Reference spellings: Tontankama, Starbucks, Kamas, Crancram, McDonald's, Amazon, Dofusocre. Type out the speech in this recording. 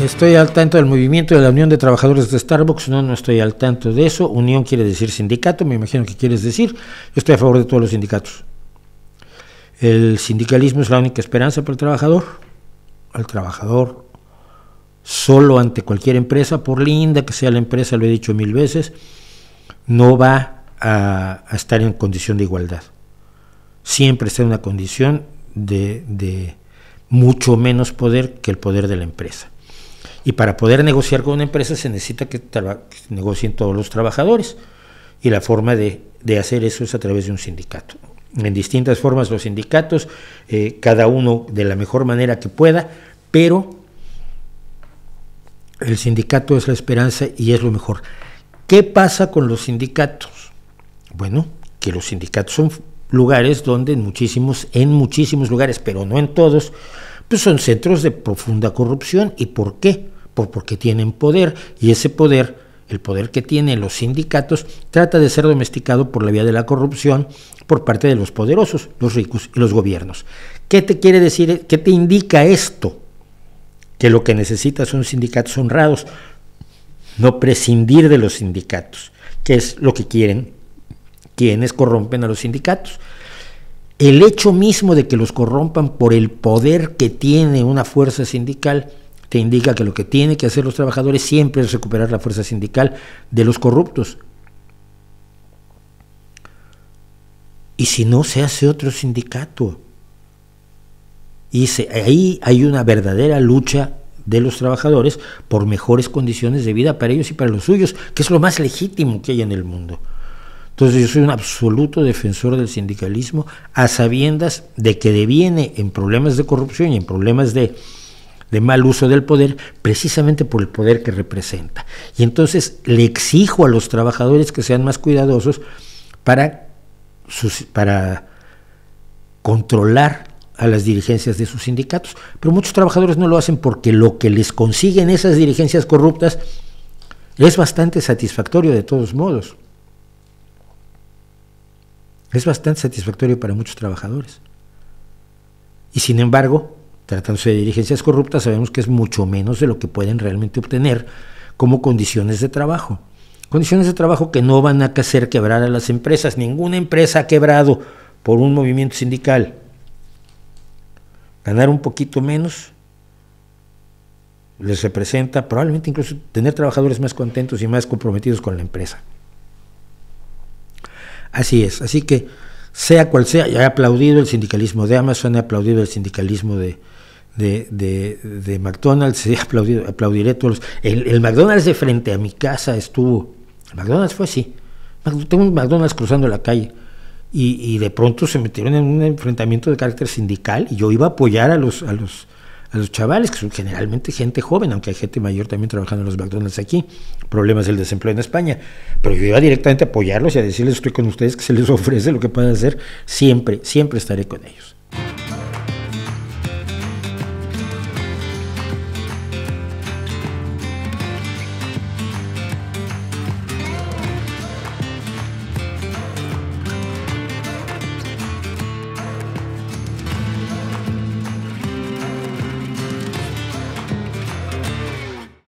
Estoy al tanto del movimiento de la Unión de Trabajadores de Starbucks. No, no estoy al tanto de eso. Unión quiere decir sindicato, me imagino que quieres decir. Yo estoy a favor de todos los sindicatos. El sindicalismo es la única esperanza para el trabajador. Al trabajador solo ante cualquier empresa, por linda que sea la empresa, lo he dicho 1000 veces, no va a estar en condición de igualdad. Siempre está en una condición de mucho menos poder que el poder de la empresa. Y para poder negociar con una empresa se necesita que negocien todos los trabajadores, y la forma de hacer eso es a través de un sindicato. En distintas formas los sindicatos, cada uno de la mejor manera que pueda, pero el sindicato es la esperanza y es lo mejor. ¿Qué pasa con los sindicatos? Bueno, que los sindicatos son lugares donde en muchísimos lugares, pero no en todos, pues son centros de profunda corrupción. ¿Y por qué? Porque tienen poder, y ese poder, el poder que tienen los sindicatos, trata de ser domesticado por la vía de la corrupción por parte de los poderosos, los ricos y los gobiernos. ¿Qué te quiere decir? ¿Qué te indica esto? Que lo que necesitas son sindicatos honrados, no prescindir de los sindicatos, que es lo que quieren quienes corrompen a los sindicatos. El hecho mismo de que los corrompan por el poder que tiene una fuerza sindical te indica que lo que tienen que hacer los trabajadores siempre es recuperar la fuerza sindical de los corruptos. Y si no, se hace otro sindicato. Y ahí hay una verdadera lucha de los trabajadores por mejores condiciones de vida para ellos y para los suyos, que es lo más legítimo que hay en el mundo. Entonces yo soy un absoluto defensor del sindicalismo, a sabiendas de que deviene en problemas de corrupción y en problemas de mal uso del poder, precisamente por el poder que representa. Y entonces le exijo a los trabajadores que sean más cuidadosos para controlar a las dirigencias de sus sindicatos. Pero muchos trabajadores no lo hacen porque lo que les consiguen esas dirigencias corruptas es bastante satisfactorio de todos modos. Es bastante satisfactorio para muchos trabajadores. Y sin embargo, tratándose de dirigencias corruptas, sabemos que es mucho menos de lo que pueden realmente obtener como condiciones de trabajo. Condiciones de trabajo que no van a hacer quebrar a las empresas. Ninguna empresa ha quebrado por un movimiento sindical. Ganar un poquito menos les representa probablemente incluso tener trabajadores más contentos y más comprometidos con la empresa. Así es, así que sea cual sea, he aplaudido el sindicalismo de Amazon, he aplaudido el sindicalismo de McDonald's, aplaudiré todos los... El McDonald's de frente a mi casa estuvo... El McDonald's fue así. Tengo un McDonald's cruzando la calle y de pronto se metieron en un enfrentamiento de carácter sindical y yo iba a apoyar a los chavales, que son generalmente gente joven, aunque hay gente mayor también trabajando en los McDonald's aquí, problemas del desempleo en España, pero yo iba directamente a apoyarlos y a decirles: estoy con ustedes, que se les ofrece lo que puedan hacer, siempre estaré con ellos.